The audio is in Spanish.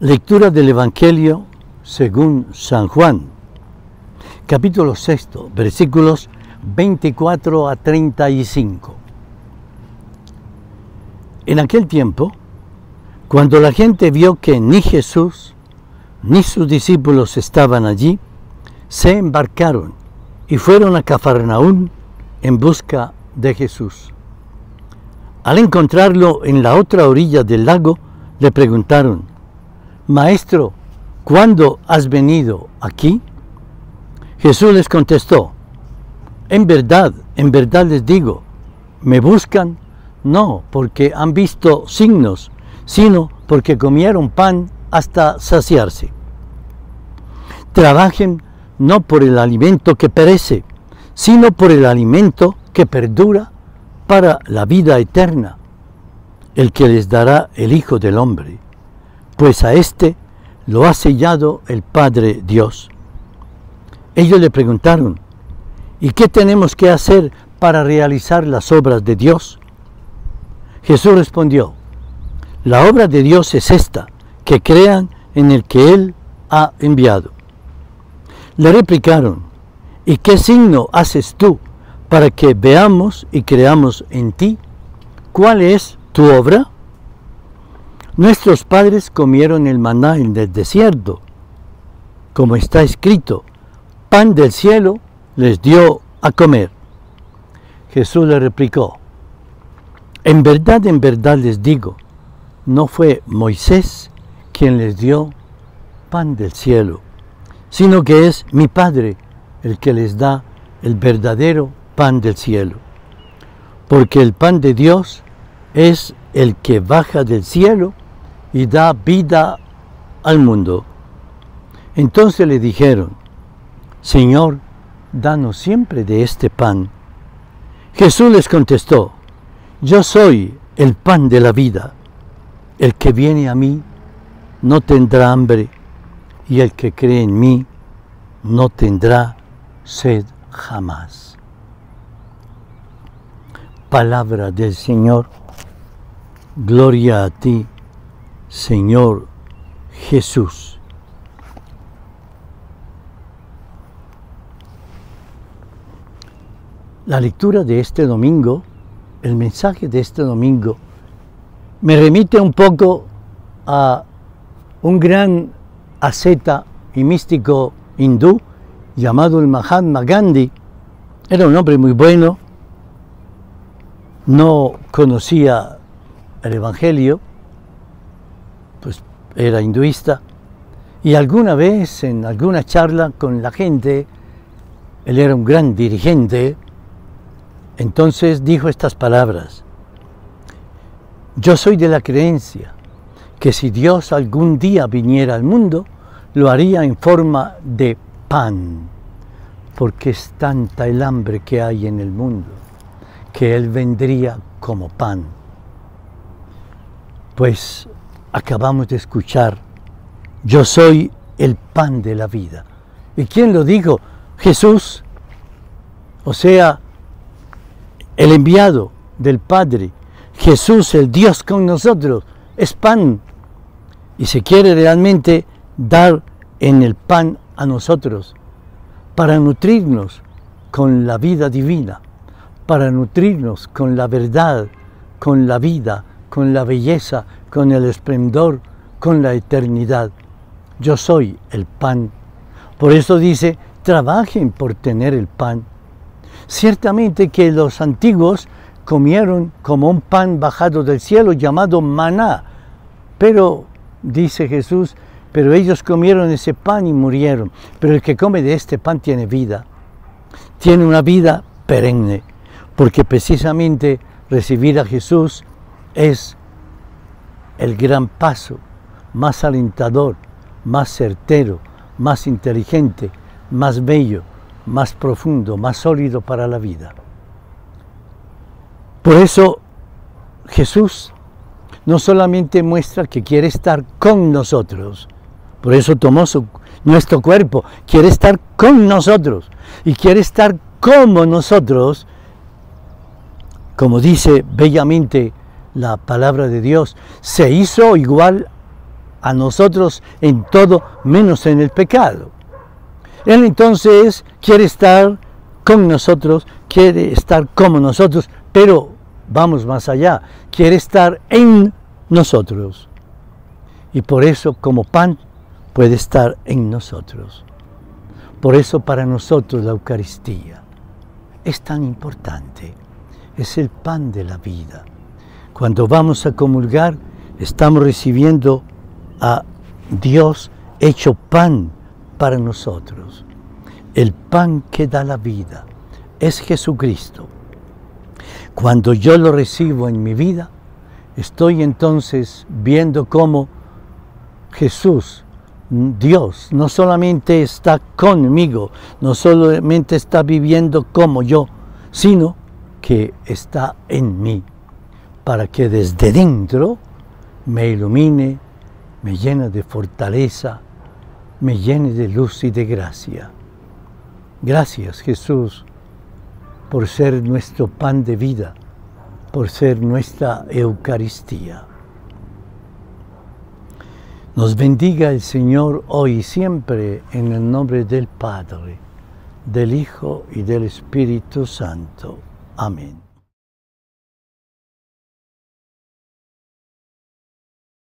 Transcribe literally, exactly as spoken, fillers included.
Lectura del Evangelio según San Juan, capítulo seis, versículos veinticuatro a treinta y cinco. En aquel tiempo, cuando la gente vio que ni Jesús ni sus discípulos estaban allí, se embarcaron y fueron a Cafarnaúm en busca de Jesús. Al encontrarlo en la otra orilla del lago, le preguntaron: «Maestro, ¿cuándo has venido aquí?». Jesús les contestó: «En verdad, en verdad les digo, me buscan no porque han visto signos, sino porque comieron pan hasta saciarse. Trabajen no por el alimento que perece, sino por el alimento que perdura para la vida eterna, el que les dará el Hijo del Hombre. Pues a este lo ha sellado el Padre Dios». Ellos le preguntaron: «¿Y qué tenemos que hacer para realizar las obras de Dios?». Jesús respondió: «La obra de Dios es esta, que crean en el que Él ha enviado». Le replicaron: «¿Y qué signo haces tú para que veamos y creamos en ti? ¿Cuál es tu obra? Nuestros padres comieron el maná en el desierto, como está escrito, pan del cielo les dio a comer». Jesús le replicó: «En verdad, en verdad les digo, no fue Moisés quien les dio pan del cielo, sino que es mi Padre el que les da el verdadero pan del cielo. Porque el pan de Dios es el que baja del cielo y da vida al mundo». Entonces le dijeron: «Señor, danos siempre de este pan». Jesús les contestó: «Yo soy el pan de la vida. El que viene a mí no tendrá hambre, y el que cree en mí no tendrá sed jamás». Palabra del Señor. Gloria a ti, Señor Jesús. La lectura de este domingo, el mensaje de este domingo, me remite un poco a un gran asceta y místico hindú llamado el Mahatma Gandhi. Era un hombre muy bueno, no conocía el Evangelio, pues era hinduista, y alguna vez en alguna charla con la gente, él era un gran dirigente, entonces dijo estas palabras: «Yo soy de la creencia que si Dios algún día viniera al mundo, lo haría en forma de pan, porque es tanta el hambre que hay en el mundo, que Él vendría como pan». Pues acabamos de escuchar: «Yo soy el pan de la vida». ¿Y quién lo dijo? Jesús, o sea, el enviado del Padre. Jesús, el Dios con nosotros, es pan, y se quiere realmente dar en el pan a nosotros, para nutrirnos con la vida divina, para nutrirnos con la verdad, con la vida, con la belleza, con el esplendor, con la eternidad. Yo soy el pan. Por eso dice: trabajen por tener el pan. Ciertamente que los antiguos comieron como un pan bajado del cielo llamado maná, pero, dice Jesús, pero ellos comieron ese pan y murieron. Pero el que come de este pan tiene vida, tiene una vida perenne, porque precisamente recibir a Jesús es el gran paso más alentador, más certero, más inteligente, más bello, más profundo, más sólido para la vida. Por eso Jesús no solamente muestra que quiere estar con nosotros, por eso tomó su, nuestro cuerpo, quiere estar con nosotros y quiere estar como nosotros, como dice bellamente la palabra de Dios: se hizo igual a nosotros en todo menos en el pecado. Él entonces quiere estar con nosotros, quiere estar como nosotros, pero vamos más allá, quiere estar en nosotros. Y por eso como pan puede estar en nosotros. Por eso para nosotros la Eucaristía es tan importante, es el pan de la vida. Cuando vamos a comulgar, estamos recibiendo a Dios hecho pan para nosotros. El pan que da la vida es Jesucristo. Cuando yo lo recibo en mi vida, estoy entonces viendo cómo Jesús, Dios, no solamente está conmigo, no solamente está viviendo como yo, sino que está en mí, para que desde dentro me ilumine, me llene de fortaleza, me llene de luz y de gracia. Gracias, Jesús, por ser nuestro pan de vida, por ser nuestra Eucaristía. Nos bendiga el Señor hoy y siempre, en el nombre del Padre, del Hijo y del Espíritu Santo. Amén.